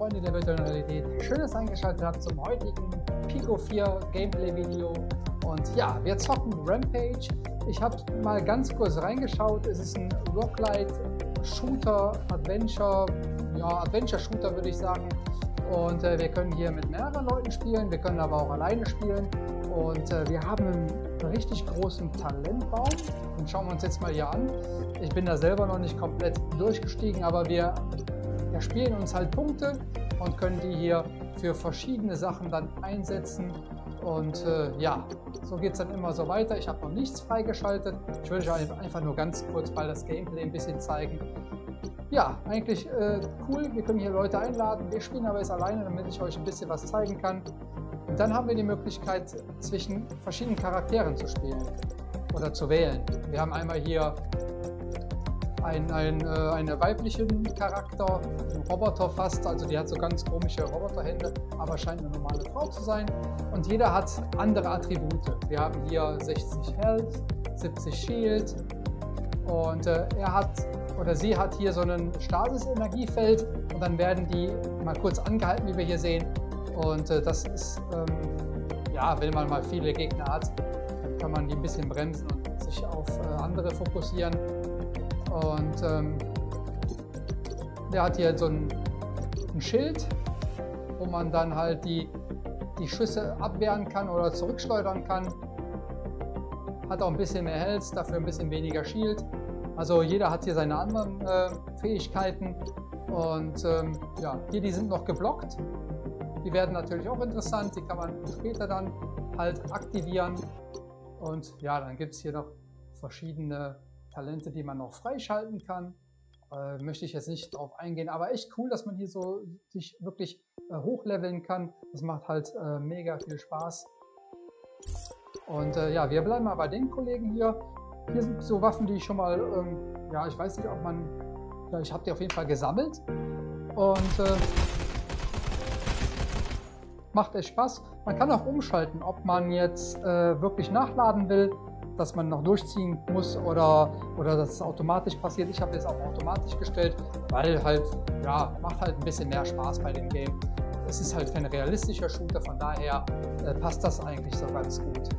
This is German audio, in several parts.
Freunde der virtuellen Realität, schön, dass ihr eingeschaltet habt zum heutigen Pico 4 Gameplay Video. Und ja, wir zocken Rampage. Ich habe mal ganz kurz reingeschaut. Es ist ein Roguelite Shooter, Adventure, ja, Adventure Shooter würde ich sagen. Und wir können hier mit mehreren Leuten spielen, wir können aber auch alleine spielen. Und wir haben einen richtig großen Talentbaum. Den schauen wir uns jetzt mal hier an. Ich bin da selber noch nicht komplett durchgestiegen, aber wir spielen uns halt Punkte und können die hier für verschiedene Sachen dann einsetzen. Und ja, so geht es dann immer so weiter. Ich habe noch nichts freigeschaltet. Ich würde euch einfach nur ganz kurz mal das Gameplay ein bisschen zeigen. Ja, eigentlich cool. Wir können hier Leute einladen. Wir spielen aber jetzt alleine, damit ich euch ein bisschen was zeigen kann. Und dann haben wir die Möglichkeit, zwischen verschiedenen Charakteren zu spielen oder zu wählen. Wir haben einmal hier einen weiblichen Charakter, einen Roboter fast, also die hat so ganz komische Roboterhände, aber scheint eine normale Frau zu sein. Und jeder hat andere Attribute. Wir haben hier 60 Health, 70 Shield und er hat oder sie hat hier so ein Stasis-Energiefeld und dann werden die mal kurz angehalten, wie wir hier sehen. Und das ist, ja, wenn man mal viele Gegner hat, dann kann man die ein bisschen bremsen und sich auf andere fokussieren. Und der hat hier so ein Schild, wo man dann halt die Schüsse abwehren kann oder zurückschleudern kann. Hat auch ein bisschen mehr Health, dafür ein bisschen weniger Shield. Also jeder hat hier seine anderen Fähigkeiten. Und ja, hier die sind noch geblockt. Die werden natürlich auch interessant, die kann man später dann halt aktivieren. Und ja, dann gibt es hier noch verschiedene Talente, die man noch freischalten kann. Möchte ich jetzt nicht drauf eingehen, aber echt cool, dass man hier so sich wirklich hochleveln kann. Das macht halt mega viel Spaß. Und ja, wir bleiben mal bei den Kollegen hier. Hier sind so Waffen, die ich schon mal, ja, ich weiß nicht, ob man, ja, ich habe die auf jeden Fall gesammelt. Und macht echt Spaß. Man kann auch umschalten, ob man jetzt wirklich nachladen will, dass man noch durchziehen muss oder dass es automatisch passiert. Ich habe jetzt auch automatisch gestellt, weil halt, ja, macht halt ein bisschen mehr Spaß bei dem Game. Es ist halt kein realistischer Shooter, von daher passt das eigentlich so ganz gut.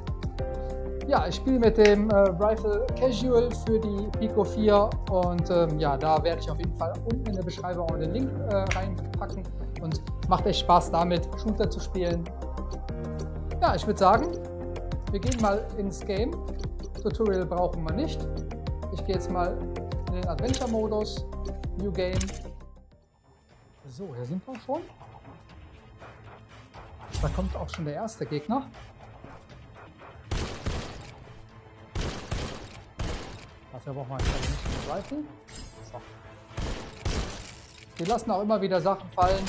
Ja, ich spiele mit dem Rifle Casual für die Pico 4 und ja, da werde ich auf jeden Fall unten in der Beschreibung auch den Link reinpacken und macht echt Spaß damit, Shooter zu spielen. Ja, ich würde sagen, wir gehen mal ins Game. Tutorial brauchen wir nicht. Ich gehe jetzt mal in den Adventure-Modus, New Game. So, hier sind wir schon. Da kommt auch schon der erste Gegner. Dafür brauchen wir nicht den Rifle. So. Wir lassen auch immer wieder Sachen fallen,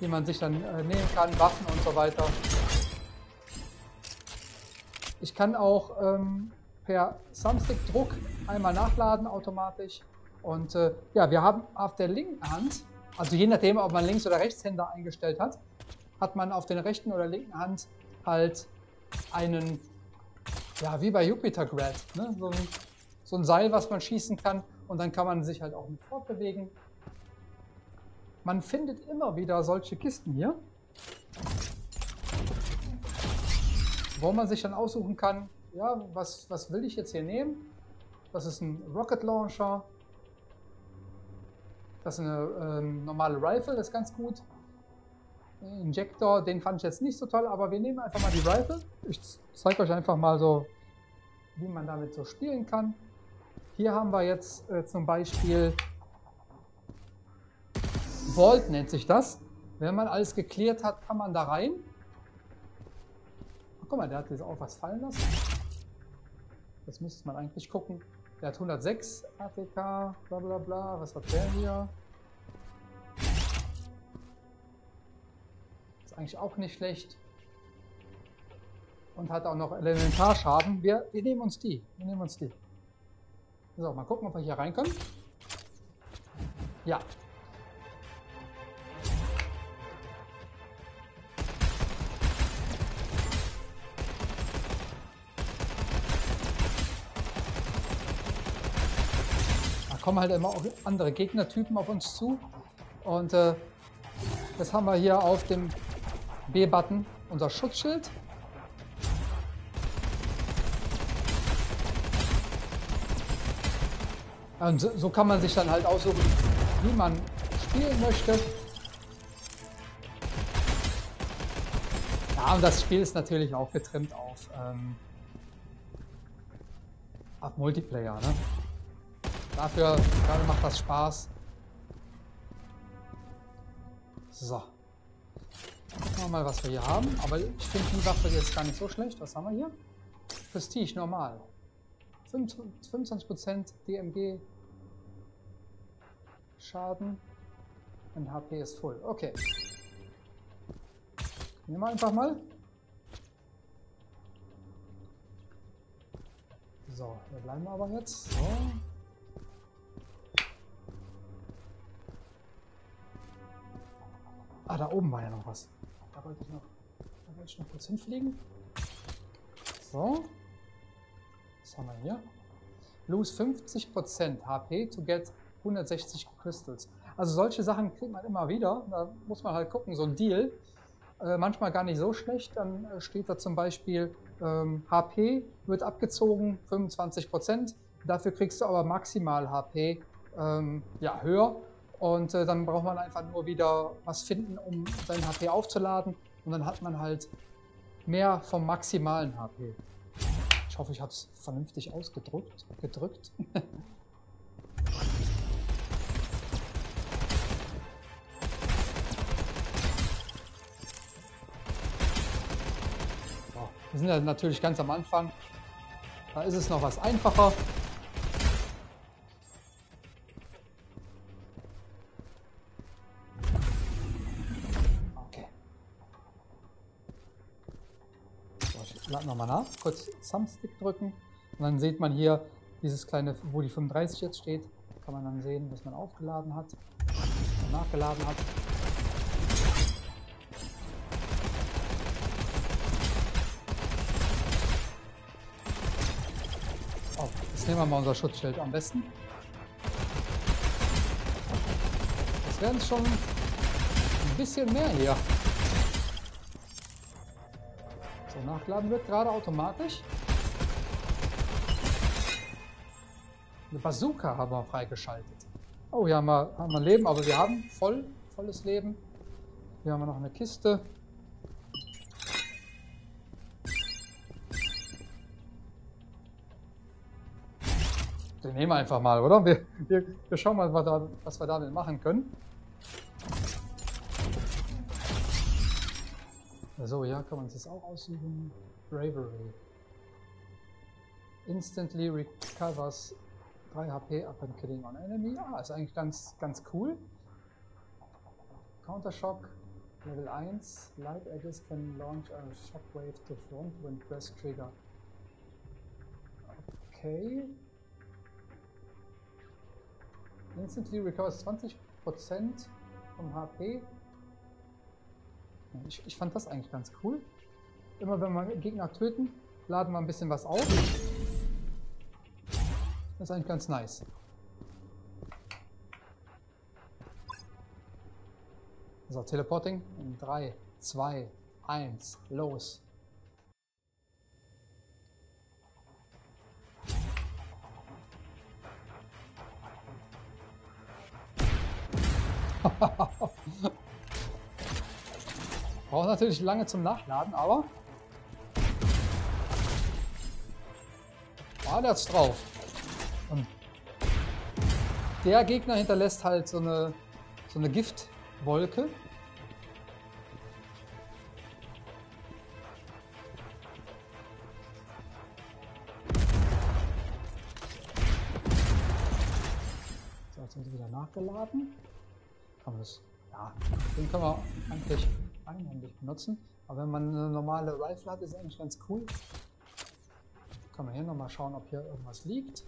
die man sich dann nehmen kann, Waffen und so weiter. Ich kann auch per Thumbstick-Druck einmal nachladen automatisch. Und ja, wir haben auf der linken Hand, also je nachdem, ob man Links- oder Rechtshänder eingestellt hat, hat man auf der rechten oder linken Hand halt einen, ja, wie bei Jupiter Grad, ne? So ein Seil, was man schießen kann. Und dann kann man sich halt auch mit fortbewegen. Man findet immer wieder solche Kisten hier, wo man sich dann aussuchen kann, ja, was will ich jetzt hier nehmen? Das ist ein Rocket Launcher. Das ist eine normale Rifle, das ist ganz gut. Injector, den fand ich jetzt nicht so toll, aber wir nehmen einfach mal die Rifle. Ich zeige euch einfach mal so, wie man damit so spielen kann. Hier haben wir jetzt zum Beispiel Vault nennt sich das. Wenn man alles geklärt hat, kann man da rein. Guck mal, der hat jetzt auch was fallen lassen. Das müsste man eigentlich gucken. Der hat 106 ATK, bla bla bla. Was hat der hier? Ist eigentlich auch nicht schlecht. Und hat auch noch Elementarschaden. Wir nehmen uns die. So, mal gucken, ob wir hier rein können. Ja. Kommen halt immer auch andere Gegnertypen auf uns zu und Jetzt haben wir hier auf dem B-Button unser Schutzschild. Und so kann man sich dann halt aussuchen, wie man spielen möchte. Ja, und das Spiel ist natürlich auch getrimmt auf Multiplayer, ne? Dafür macht das Spaß. So. Gucken wir mal, was wir hier haben. Aber ich finde die Waffe jetzt gar nicht so schlecht. Was haben wir hier? Prestige, normal. 25% DMG Schaden und HP ist voll. Okay. Nehmen wir einfach mal. So, hier bleiben wir aber jetzt. So. Ah, da oben war ja noch was. Da wollte ich noch kurz hinfliegen. So. Was haben wir hier? Lose 50% HP to get 160 Crystals. Also solche Sachen kriegt man immer wieder. Da muss man halt gucken, so ein Deal. Manchmal gar nicht so schlecht. Dann steht da zum Beispiel HP wird abgezogen, 25%. Dafür kriegst du aber maximal HP ja, höher. Und dann braucht man einfach nur wieder was finden, um sein HP aufzuladen. Und dann hat man halt mehr vom maximalen HP. Ich hoffe, ich habe es vernünftig gedrückt. So, wir sind ja natürlich ganz am Anfang. Da ist es noch was einfacher. Okay. So, ich lade nochmal nach. Kurz Thumbstick drücken. Und dann sieht man hier dieses kleine, wo die 35 jetzt steht, kann man dann sehen, was man aufgeladen hat, was man nachgeladen hat. Oh, jetzt nehmen wir mal unser Schutzschild am besten. Das wären schon ein bisschen mehr hier. So, nachladen wird gerade automatisch. Eine Bazooka haben wir freigeschaltet. Oh, hier haben wir ein Leben, aber wir haben volles Leben. Hier haben wir noch eine Kiste. Den nehmen wir einfach mal, oder? Wir schauen mal, was wir damit machen können. So, ja, kann man es jetzt auch aussuchen. Bravery. Instantly recovers 3 HP up and killing on enemy. Ah, ist eigentlich ganz cool. Countershock Level 1. Light Edges can launch a shockwave to front when press trigger. Okay. Instantly recovers 20% vom HP. Ich fand das eigentlich ganz cool. Immer wenn wir Gegner töten, laden wir ein bisschen was auf. Das ist eigentlich ganz nice. So, Teleporting. In 3, 2, 1, los. Braucht natürlich lange zum Nachladen, aber... Ah, der hat's drauf. Und der Gegner hinterlässt halt so eine Giftwolke. So, jetzt sind sie wieder nachgeladen. Kann man das, ja, den können wir eigentlich einhändig benutzen. Aber wenn man eine normale Rifle hat, ist eigentlich ganz cool. Kann man hier nochmal schauen, ob hier irgendwas liegt.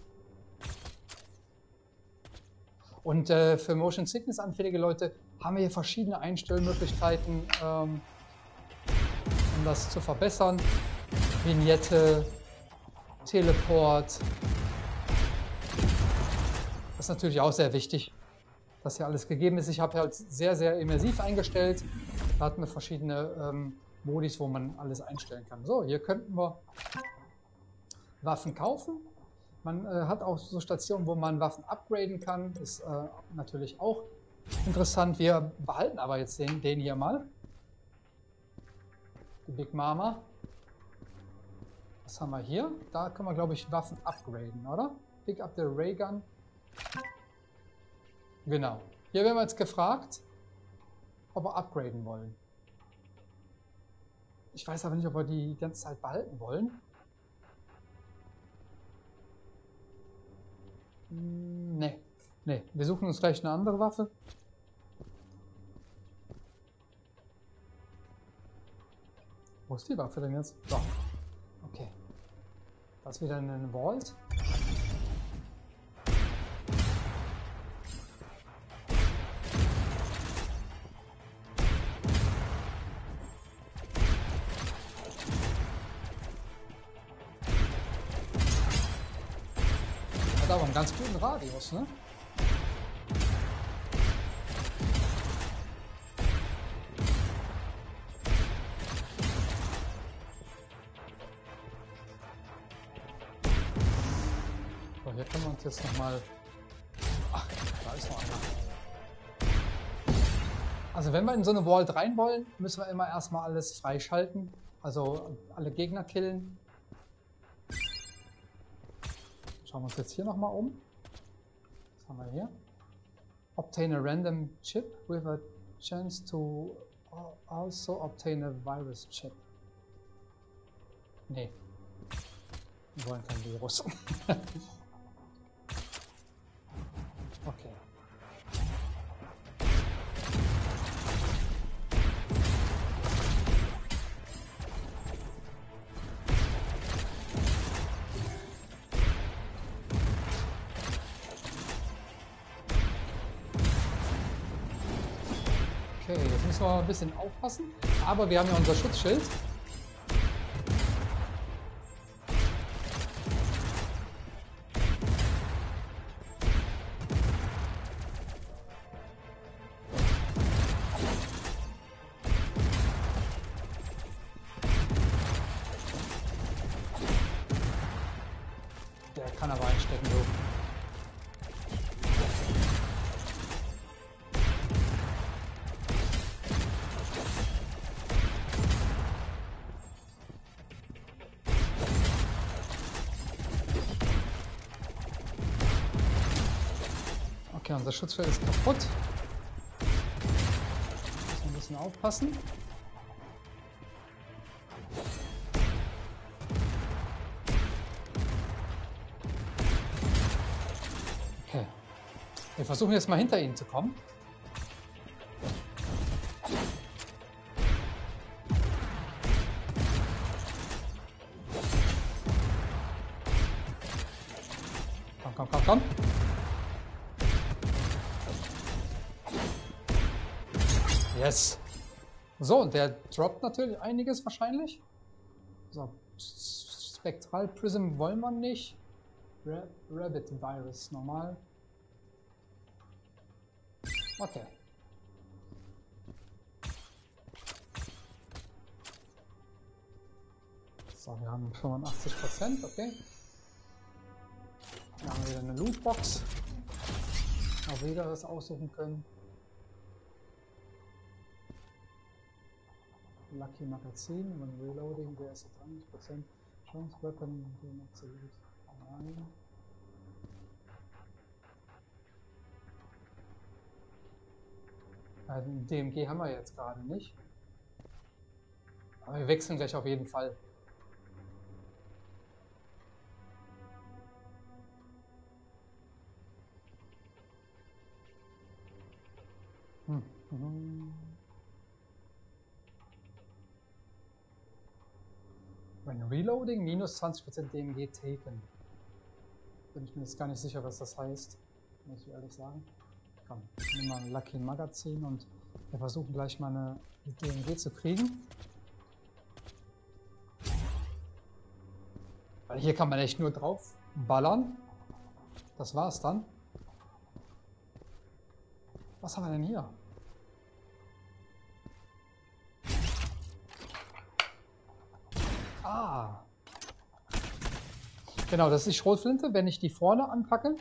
Und für Motion Sickness anfällige Leute haben wir hier verschiedene Einstellmöglichkeiten, um das zu verbessern. Vignette, Teleport. Das ist natürlich auch sehr wichtig, dass hier alles gegeben ist. Ich habe halt sehr, sehr immersiv eingestellt. Da hatten wir verschiedene Modis, wo man alles einstellen kann. So, hier könnten wir Waffen kaufen. Man hat auch so Stationen, wo man Waffen upgraden kann. Ist natürlich auch interessant. Wir behalten aber jetzt den hier mal. Die Big Mama. Was haben wir hier? Da können wir, glaube ich, Waffen upgraden, oder? Pick up the Raygun. Genau. Hier werden wir jetzt gefragt, ob wir upgraden wollen. Ich weiß aber nicht, ob wir die ganze Zeit behalten wollen. Nee. Nee. Wir suchen uns gleich eine andere Waffe. Wo ist die Waffe denn jetzt? So. Okay. Das ist wieder ein Vault. Hat aber einen ganz guten Radius, ne? Hier können wir uns jetzt nochmal... Ach, da ist noch einer. Also wenn wir in so eine Vault rein wollen, müssen wir immer erstmal alles freischalten. Also alle Gegner killen. Schauen wir uns jetzt hier nochmal um. Was haben wir hier? Obtain a random chip with a chance to also obtain a virus chip. Nee. Wir wollen kein Virus. Okay. Okay, jetzt müssen wir ein bisschen aufpassen, aber wir haben ja unser Schutzschild. Kann aber einstecken, so. Okay, unser Schutzschild ist kaputt. Müssen ein bisschen aufpassen. Wir versuchen jetzt mal hinter ihnen zu kommen. Komm, komm, komm, komm. Yes. So, und der droppt natürlich einiges wahrscheinlich. So, Spektral Prism wollen wir nicht. Rabbit Virus normal. Okay. So, wir haben 85%, okay. Dann haben wir wieder eine Lootbox. Auch wieder das aussuchen können. Lucky Magazin, wenn Reloading, der ist 30%. Chance Weapon, den absolut. Nein. Also DMG haben wir jetzt gerade nicht. Aber wir wechseln gleich auf jeden Fall. When reloading, minus 20% DMG taken. Bin ich mir jetzt gar nicht sicher, was das heißt. Muss ich ehrlich sagen. Komm, nehmen wir ein Lucky Magazin und wir versuchen gleich mal eine DMG zu kriegen. Weil hier kann man echt nur drauf ballern. Das war's dann. Was haben wir denn hier? Ah. Genau, das ist die Schrotflinte. Wenn ich die vorne anpacke,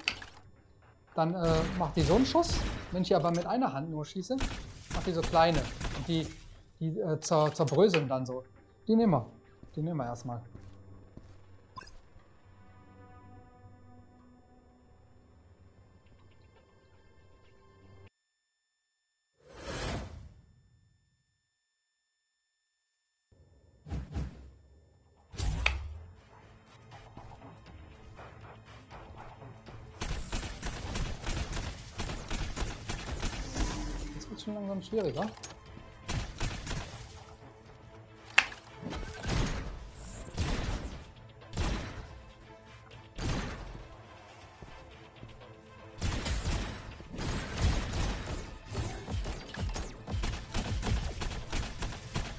dann macht die so einen Schuss. Wenn ich die aber mit einer Hand nur schieße, macht die so kleine. Und die zerbröseln dann so. Die nehmen wir. Die nehmen wir erstmal. Schon langsam schwieriger.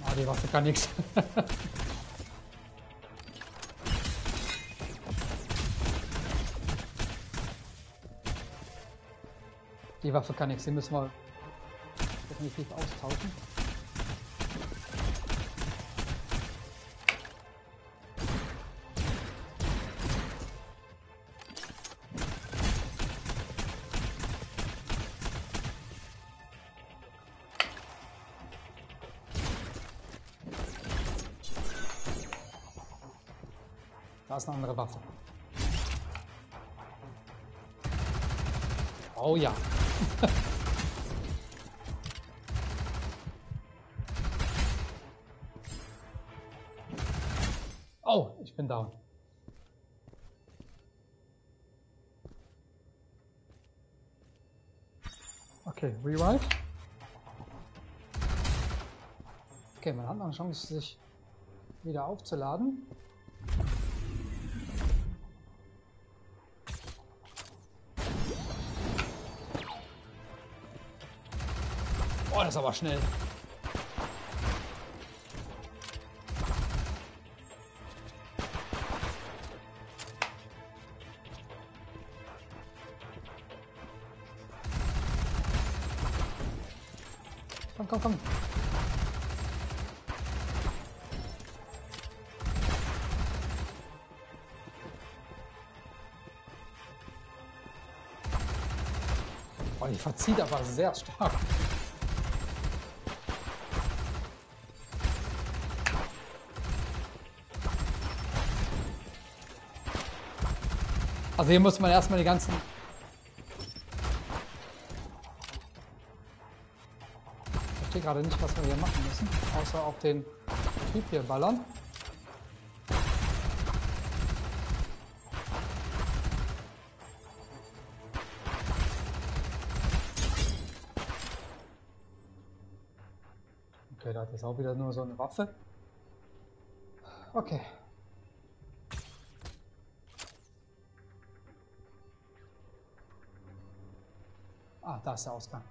Ah, die Waffe kann nichts. Die Waffe kann nichts, die müssen wir definitiv austauschen. Da ist eine andere Waffe. Oh ja. Oh, ich bin down. Okay, Rewipe. Okay, man hat noch eine Chance, sich wieder aufzuladen. Oh, das ist aber schnell. Komm, komm. Oh, die verzieht aber sehr stark. Also hier muss man erstmal die ganzen... Ich verstehe gerade nicht, was wir hier machen müssen, außer auf den Typ hier ballern. Okay, da hat jetzt auch wieder nur so eine Waffe. Okay. Ah, da ist der Ausgang.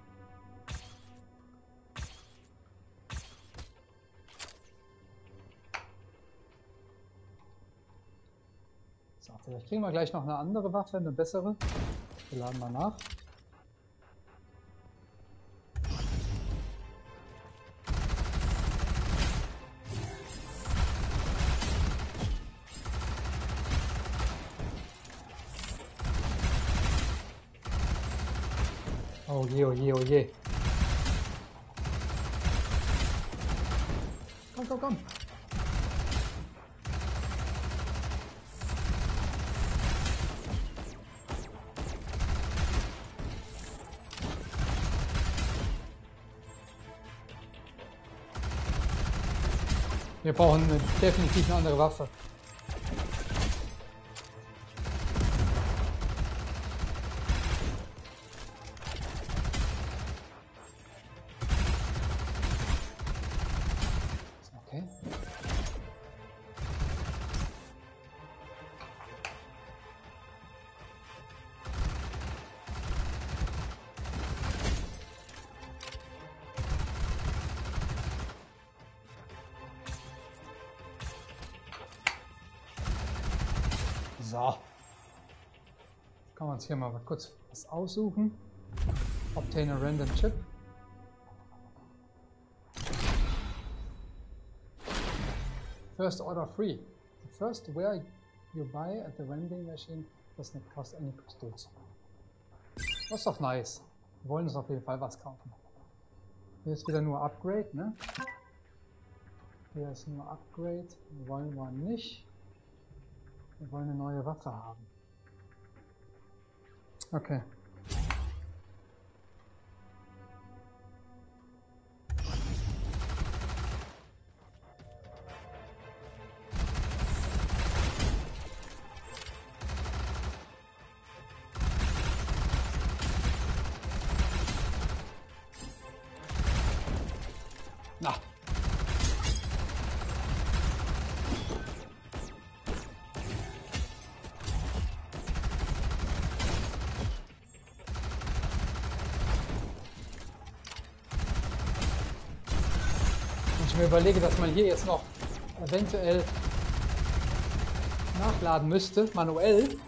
Vielleicht kriegen wir gleich noch eine andere Waffe, eine bessere. Wir laden mal nach. Oh je, oh je, oh je. Komm, komm, komm. Wir brauchen definitiv eine andere Waffe. Okay. So, kann man uns hier mal kurz was aussuchen. Obtain a random chip. First order free. The first ware you buy at the vending machine does not cost any crystals. Das ist doch nice. Wir wollen uns auf jeden Fall was kaufen. Hier ist wieder nur Upgrade, ne? Hier ist nur Upgrade. Wollen wir nicht. Wir wollen eine neue Waffe haben. Okay. Na. Wenn ich mir überlege, dass man hier jetzt noch eventuell nachladen müsste, manuell.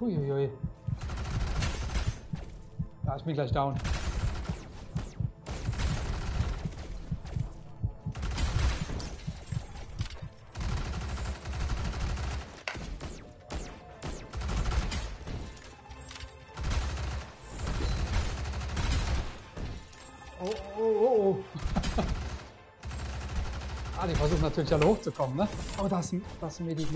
Uiuiui. Da ist mir gleich down. Oh, oh, oh, oh. Ah, die versuchen natürlich alle hochzukommen, ne? Oh, das ist Medi.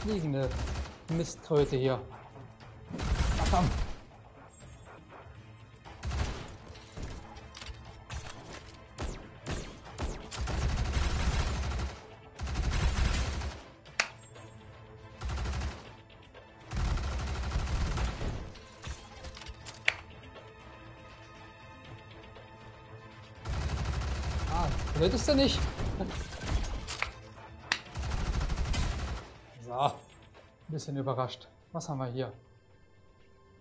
Fliegende Mistkröte hier. Verdammt. Ah, blöd ist er nicht. Ein bisschen überrascht. Was haben wir hier?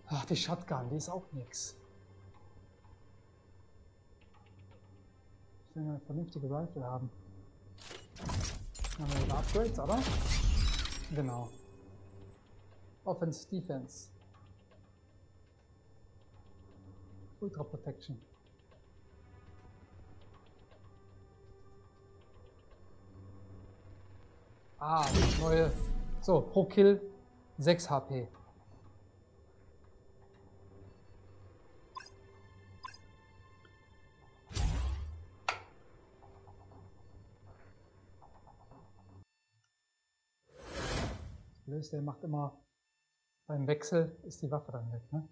Ach, die Shotgun, die ist auch nix. Ich will eine vernünftige Rifle haben. Dann haben wir Upgrades, aber? Genau. Offense, Defense. Ultra Protection. Ah, das neue. So, pro Kill 6 HP. Blöd, der macht immer beim Wechsel, ist die Waffe dann weg, ne?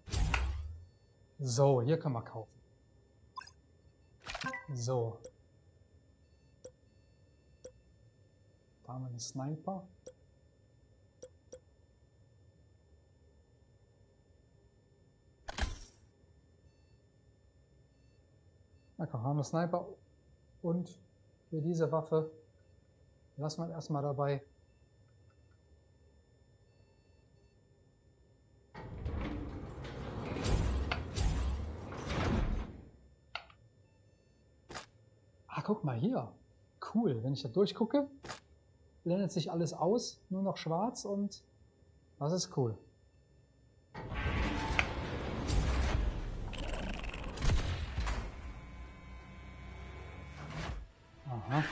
So, hier kann man kaufen. So. Da haben wir einen Sniper. Na komm, haben wir Sniper und für diese Waffe lassen wir erstmal dabei. Ah, guck mal hier. Cool, wenn ich da durchgucke, blendet sich alles aus, nur noch schwarz und das ist cool. Aha.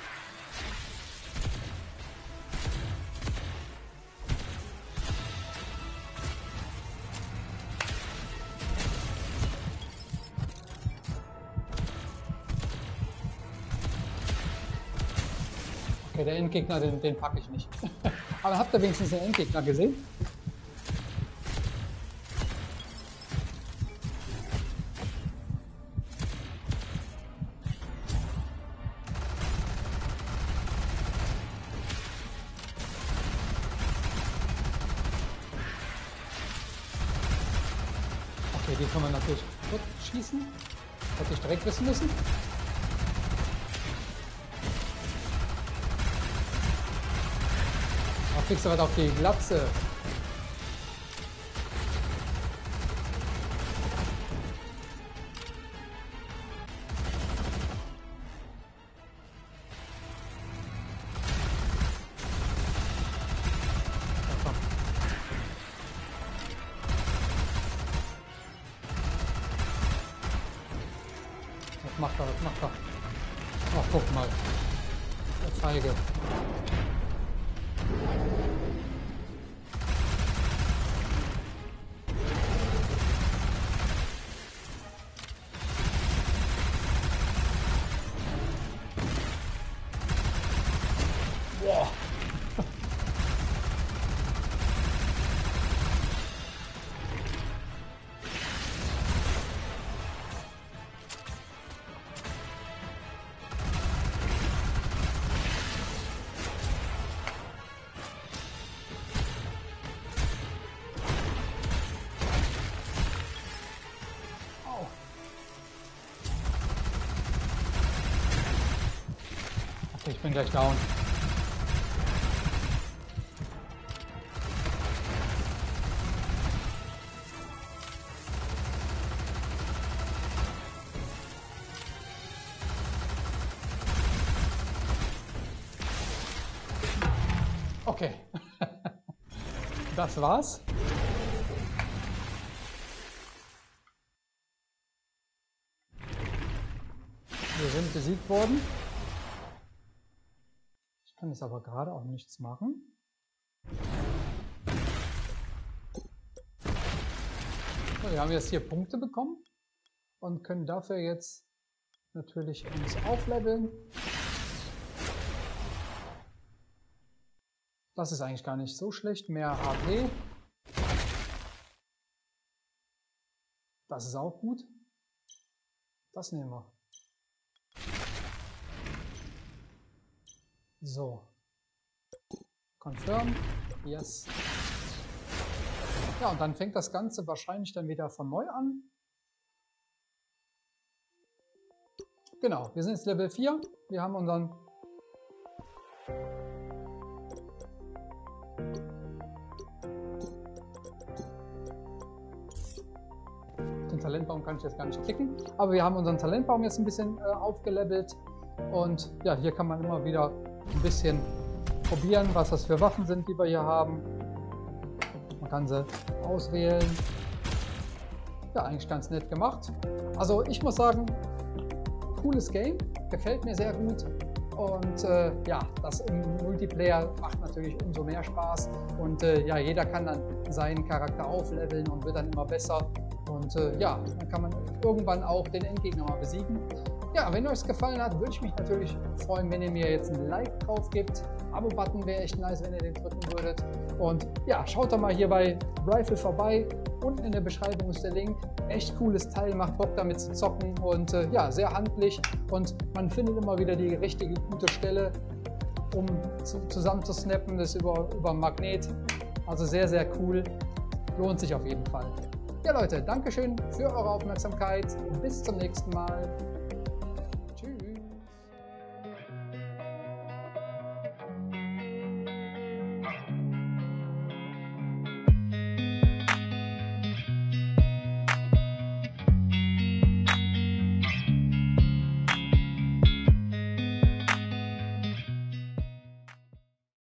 Okay, der Endgegner, den packe ich nicht. Aber habt ihr wenigstens den Endgegner gesehen? Die kann man natürlich tot schießen. Hätte ich direkt wissen müssen. kriegst du was auf die Glatze. Was macht er? Ach, guck mal. Der Feige. Boah. Ich bin gleich down. Okay. Das war's. Wir sind besiegt worden. Ich kann es aber gerade auch nichts machen. So, wir haben jetzt hier Punkte bekommen und können dafür jetzt natürlich uns aufleveln. Das ist eigentlich gar nicht so schlecht. Mehr HP. Das ist auch gut. Das nehmen wir. So, confirm, yes. Ja, und dann fängt das Ganze wahrscheinlich dann wieder von neu an. Genau, wir sind jetzt Level 4, wir haben unseren... Den Talentbaum kann ich jetzt gar nicht klicken, aber wir haben unseren Talentbaum jetzt ein bisschen aufgelevelt. Und ja, hier kann man immer wieder ein bisschen probieren, was das für Waffen sind, die wir hier haben. Man kann sie auswählen. Ja, eigentlich ganz nett gemacht. Also ich muss sagen, cooles Game, gefällt mir sehr gut. Und ja, das im Multiplayer macht natürlich umso mehr Spaß. Und ja, jeder kann dann seinen Charakter aufleveln und wird dann immer besser. Und ja, dann kann man irgendwann auch den Endgegner mal besiegen. Ja, wenn euch es gefallen hat, würde ich mich natürlich freuen, wenn ihr mir jetzt ein Like drauf gebt. Abo-Button wäre echt nice, wenn ihr den drücken würdet. Und ja, schaut doch mal hier bei VRifle vorbei. Unten in der Beschreibung ist der Link. Echt cooles Teil, macht Bock damit zu zocken und ja, sehr handlich. Und man findet immer wieder die richtige, gute Stelle, um zusammen zu snappen. Das ist über Magnet. Also sehr, sehr cool. Lohnt sich auf jeden Fall. Ja Leute, Dankeschön für eure Aufmerksamkeit. Bis zum nächsten Mal.